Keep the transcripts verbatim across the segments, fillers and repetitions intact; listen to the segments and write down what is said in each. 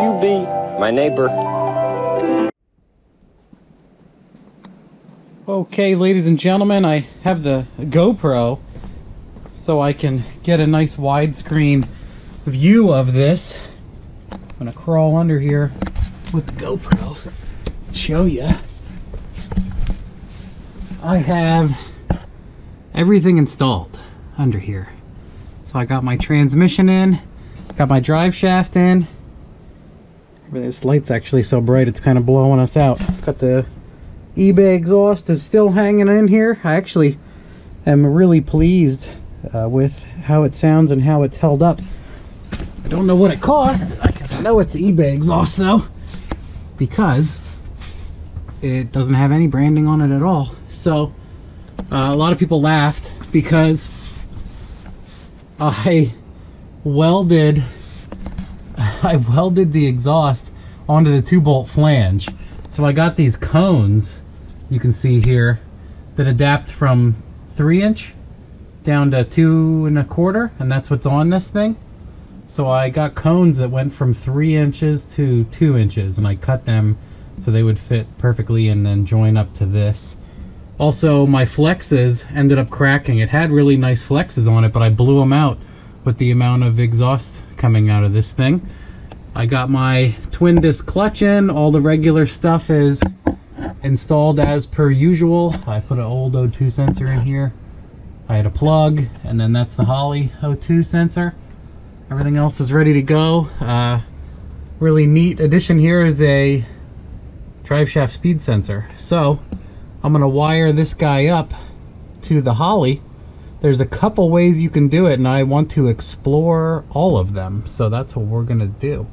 You be my neighbor. Okay, ladies and gentlemen, I have the GoPro so I can get a nice widescreen view of this. I'm gonna crawl under here with the GoPro, show you. I have everything installed under here. So I got my transmission in, got my drive shaft in. This light's actually so bright it's kind of blowing us out. Got the eBay exhaust is still hanging in here. I actually am really pleased uh, with how it sounds and how it's held up. I don't know what it cost. I know it's eBay exhaust though, because it doesn't have any branding on it at all. So uh, a lot of people laughed because I welded I welded the exhaust onto the two bolt flange. So I got these cones you can see here that adapt from three inch down to two and a quarter, and that's what's on this thing. So I got cones that went from three inches to two inches and I cut them so they would fit perfectly and then join up to this. Also, my flexes ended up cracking. It had really nice flexes on it, but I blew them out with the amount of exhaust coming out of this thing. I got my twin disc clutch in. All the regular stuff is installed as per usual. I put an old O two sensor in here. I had a plug, and then that's the Holley O two sensor. Everything else is ready to go. Uh, really neat addition here is a drive shaft speed sensor. So I'm gonna wire this guy up to the Holley. There's a couple ways you can do it, and I want to explore all of them. So that's what we're gonna do.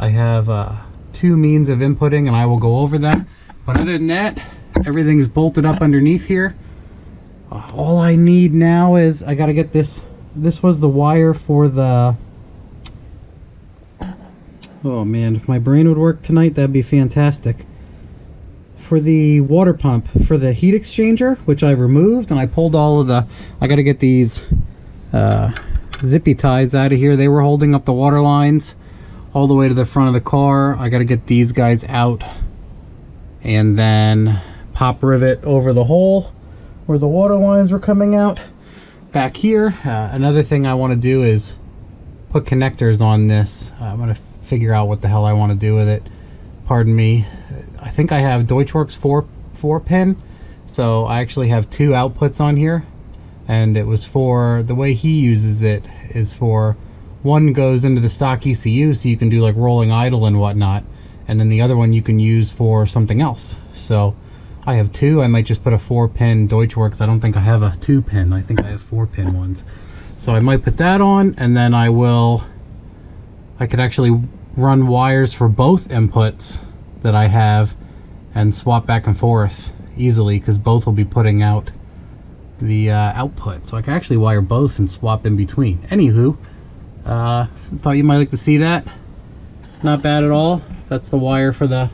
I have uh, two means of inputting, and I will go over them. But other than that, everything's bolted up underneath here. Uh, all I need now is I gotta get this. This was the wire for the. Oh man, if my brain would work tonight, that'd be fantastic. For the water pump, for the heat exchanger, which I removed, and I pulled all of the, I gotta get these uh, zippy ties out of here. They were holding up the water lines all the way to the front of the car. I gotta get these guys out and then pop rivet over the hole where the water lines were coming out. Back here, uh, another thing I wanna do is put connectors on this. Uh, I'm gonna figure out what the hell I wanna do with it. Pardon me. I think I have Deutschworks four, four pin, so I actually have two outputs on here, and it was for, the way he uses it is for, one goes into the stock E C U so you can do like rolling idle and whatnot, and then the other one you can use for something else. So I have two. I might just put a four pin Deutschworks. I don't think I have a two pin. I think I have four pin ones. So I might put that on, and then I will, I could actually run wires for both inputs that I have and swap back and forth easily, because both will be putting out the uh, output. So I can actually wire both and swap in between. Anywho, uh, thought you might like to see that. Not bad at all. That's the wire for the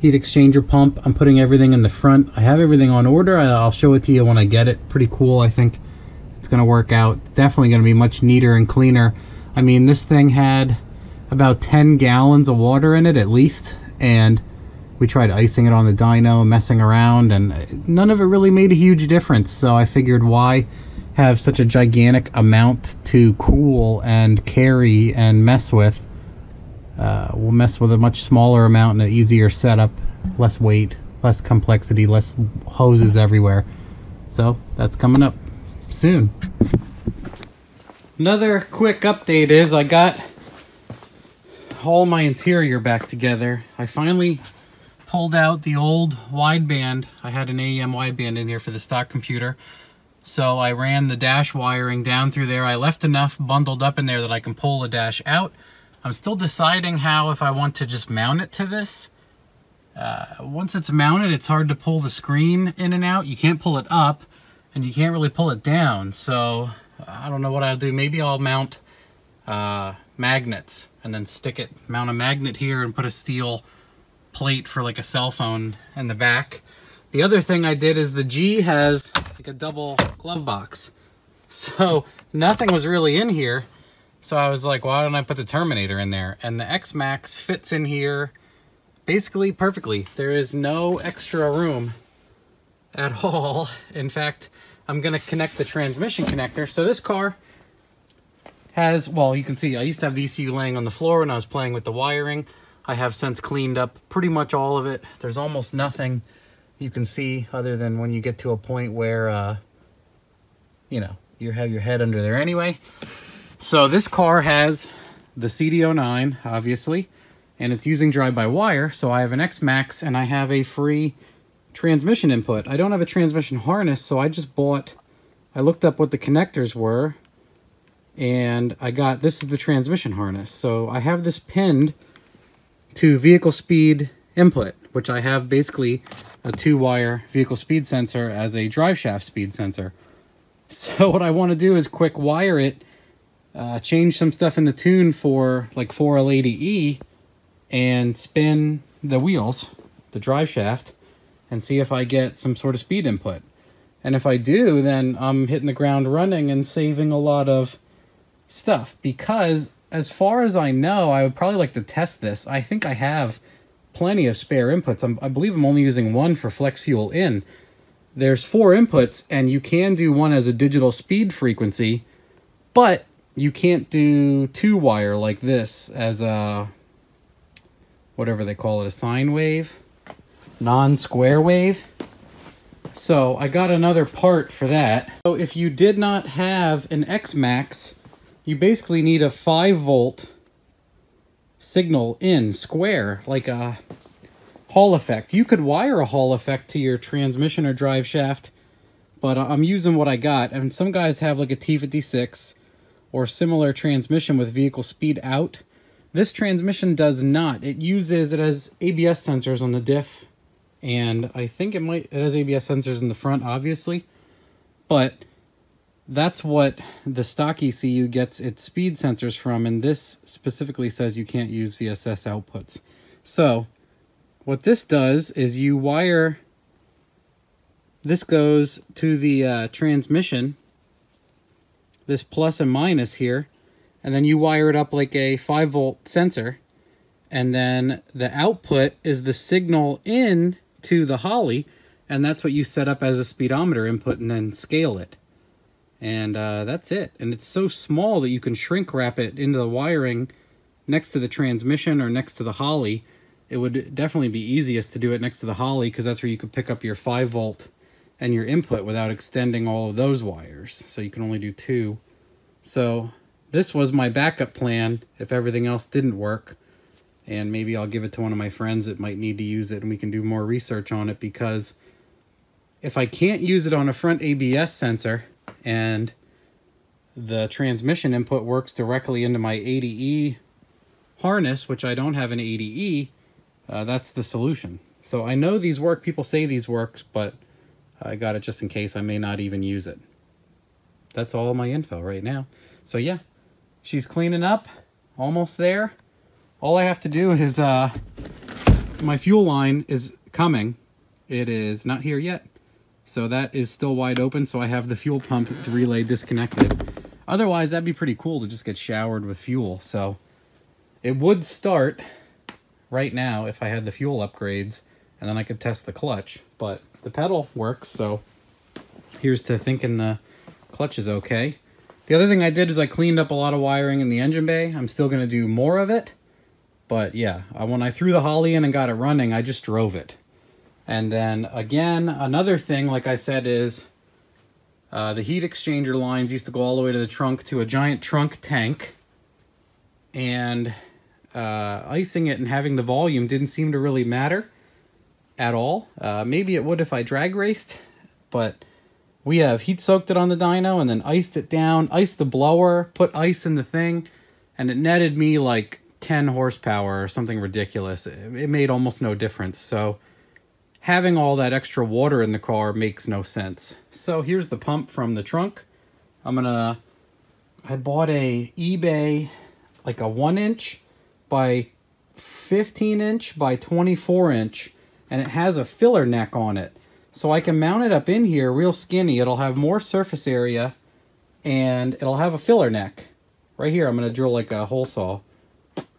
heat exchanger pump. I'm putting everything in the front. I have everything on order. I'll show it to you when I get it. Pretty cool, I think. It's gonna work out. Definitely gonna be much neater and cleaner. I mean, this thing had about ten gallons of water in it at least. And we tried icing it on the dyno, messing around, and none of it really made a huge difference. So I figured, why have such a gigantic amount to cool and carry and mess with? Uh, we'll mess with a much smaller amount and an easier setup, less weight, less complexity, less hoses everywhere. So that's coming up soon. Another quick update is I got all my interior back together. I finally pulled out the old wideband. I had an A E M wideband in here for the stock computer. So I ran the dash wiring down through there. I left enough bundled up in there that I can pull the dash out. I'm still deciding how, if I want to just mount it to this. Uh, once it's mounted, it's hard to pull the screen in and out. You can't pull it up and you can't really pull it down. So I don't know what I'll do. Maybe I'll mount uh, magnets and then stick it, mount a magnet here and put a steel plate for like a cell phone in the back. The other thing I did is the G has like a double glove box. So nothing was really in here. So I was like, why don't I put the Terminator in there? And the X-Maxx fits in here basically perfectly. There is no extra room at all. In fact, I'm gonna connect the transmission connector. So this car has, well, you can see I used to have the E C U laying on the floor when I was playing with the wiring. I have since cleaned up pretty much all of it. There's almost nothing you can see other than when you get to a point where, uh, you know, you have your head under there anyway. So this car has the C D zero nine, obviously, and it's using drive-by-wire. So I have an X-Maxx and I have a free transmission input. I don't have a transmission harness, so I just bought, I looked up what the connectors were, and I got, this is the transmission harness. So I have this pinned to vehicle speed input, which I have basically a two-wire vehicle speed sensor as a drive shaft speed sensor. So what I want to do is quick wire it, uh, change some stuff in the tune for like four L eighty E, and spin the wheels, the drive shaft, and see if I get some sort of speed input. And if I do, then I'm hitting the ground running and saving a lot of stuff, because as far as I know, I would probably like to test this. I think I have plenty of spare inputs. I'm, I believe I'm only using one for flex fuel in. There's four inputs, and you can do one as a digital speed frequency, but you can't do two wire like this as a, whatever they call it, a sine wave. Non-square wave. So I got another part for that. So if you did not have an X-Maxx, you basically need a five volt signal in square, like a Hall effect. You could wire a Hall effect to your transmission or drive shaft, but I'm using what I got. And some guys have like a T fifty-six or similar transmission with vehicle speed out. This transmission does not. It uses, it has A B S sensors on the diff. And I think it might, it has A B S sensors in the front, obviously, but that's what the stock E C U gets its speed sensors from, and this specifically says you can't use V S S outputs. So what this does is you wire, this goes to the uh, transmission, this plus and minus here, and then you wire it up like a five volt sensor, and then the output is the signal in to the Holley, and that's what you set up as a speedometer input and then scale it. And uh, that's it. And it's so small that you can shrink wrap it into the wiring next to the transmission or next to the Holley. It would definitely be easiest to do it next to the Holley, because that's where you could pick up your five volt and your input without extending all of those wires. So you can only do two. So this was my backup plan if everything else didn't work. And maybe I'll give it to one of my friends that might need to use it, and we can do more research on it, because if I can't use it on a front A B S sensor and the transmission input works directly into my eighty E harness, which I don't have an eighty E, uh, that's the solution. So I know these work. People say these work, but I got it just in case. I may not even use it. That's all my info right now. So yeah, she's cleaning up. Almost there. All I have to do is, uh, my fuel line is coming. It is not here yet. So that is still wide open. So I have the fuel pump relay disconnected. Otherwise, that'd be pretty cool to just get showered with fuel. So it would start right now if I had the fuel upgrades, and then I could test the clutch, but the pedal works. So here's to thinking the clutch is okay. The other thing I did is I cleaned up a lot of wiring in the engine bay. I'm still going to do more of it. But yeah, when I threw the Holley in and got it running, I just drove it. And then again, another thing, like I said, is uh, the heat exchanger lines used to go all the way to the trunk to a giant trunk tank. And uh, icing it and having the volume didn't seem to really matter at all. Uh, maybe it would if I drag raced, but we have heat soaked it on the dyno and then iced it down, iced the blower, put ice in the thing, and it netted me like ten horsepower or something ridiculous. It made almost no difference. So having all that extra water in the car makes no sense. So here's the pump from the trunk. I'm gonna, I bought a eBay, like a one inch by fifteen inch by twenty-four inch, and it has a filler neck on it. So I can mount it up in here real skinny. It'll have more surface area and it'll have a filler neck. right here, I'm going to drill like a hole saw.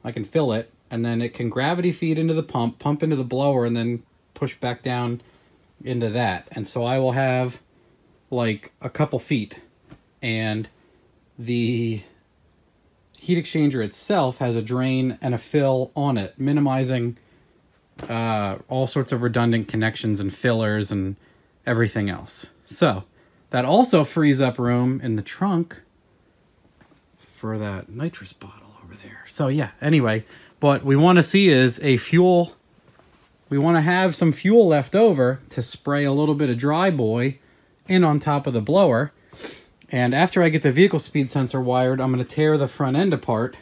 I can fill it, and then it can gravity feed into the pump, pump into the blower, and then push back down into that. And so I will have like a couple feet, and the heat exchanger itself has a drain and a fill on it, minimizing uh, all sorts of redundant connections and fillers and everything else. So that also frees up room in the trunk for that nitrous bottle over there. So yeah, anyway, what we want to see is a fuel. We want to have some fuel left over to spray a little bit of dry boy in on top of the blower. And after I get the vehicle speed sensor wired, I'm going to tear the front end apart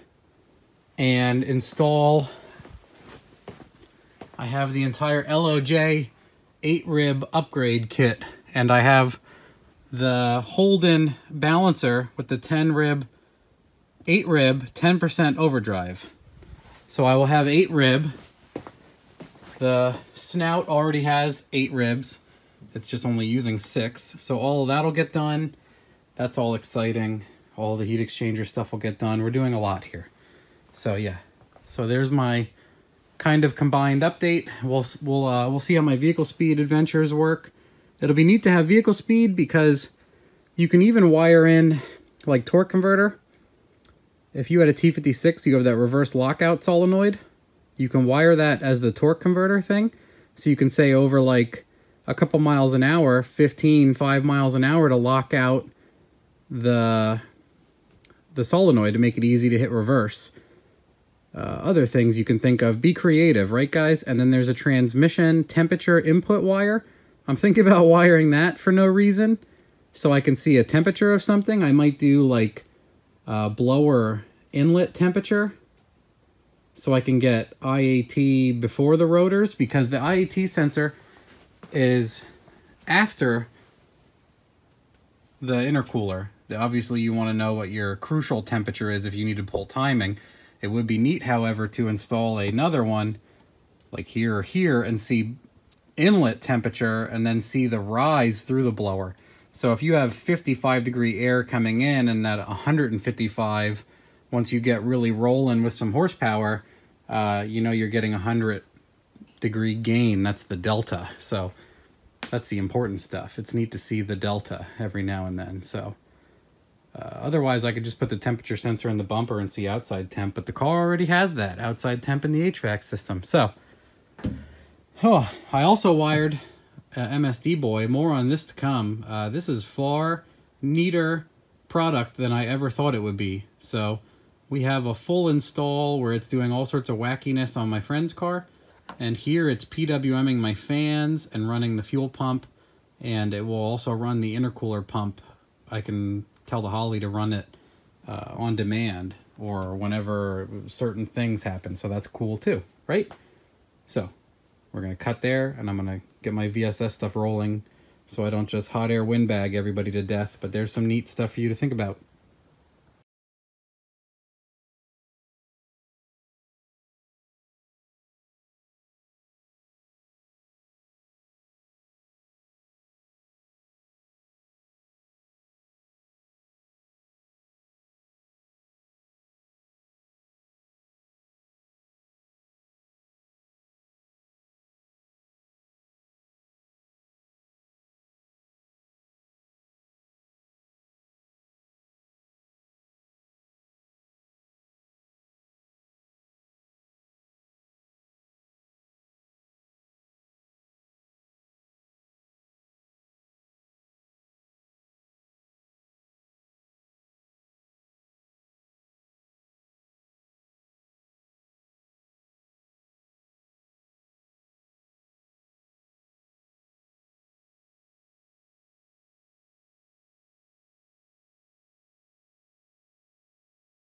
and install. I have the entire L O J eight rib upgrade kit, and I have the Holden balancer with the ten rib, eight rib, ten percent overdrive. So I will have eight rib. The snout already has eight ribs. It's just only using six. So all of that'll get done. That's all exciting. All the heat exchanger stuff will get done. We're doing a lot here. So yeah. So there's my kind of combined update. We'll we'll uh, we'll see how my vehicle speed adventures work. It'll be neat to have vehicle speed because you can even wire in like torque converter. If you had a T fifty-six, you have that reverse lockout solenoid. You can wire that as the torque converter thing. So you can say over like a couple miles an hour, fifteen, five miles an hour, to lock out the, the solenoid to make it easy to hit reverse. Uh, other things you can think of, be creative, right guys? And then there's a transmission temperature input wire. I'm thinking about wiring that for no reason, so I can see a temperature of something. I might do like uh, blower inlet temperature, so I can get I A T before the rotors, because the I A T sensor is after the intercooler. Obviously you want to know what your crucial temperature is if you need to pull timing. It would be neat, however, to install another one like here or here and see inlet temperature and then see the rise through the blower. So if you have fifty-five degree air coming in and at one hundred fifty-five, once you get really rolling with some horsepower, uh, you know you're getting a one hundred degree gain. That's the delta. So that's the important stuff. It's neat to see the delta every now and then. So uh, otherwise I could just put the temperature sensor in the bumper and see outside temp, but the car already has that outside temp in the H V A C system. So oh, I also wired uh, M S D boy. More on this to come. Uh, this is far neater product than I ever thought it would be. So we have a full install where it's doing all sorts of wackiness on my friend's car. And here it's P W M-ing my fans and running the fuel pump. And it will also run the intercooler pump. I can tell the Holley to run it uh, on demand or whenever certain things happen. So that's cool too, right? So we're going to cut there, and I'm going to get my V S S stuff rolling so I don't just hot air windbag everybody to death. But there's some neat stuff for you to think about.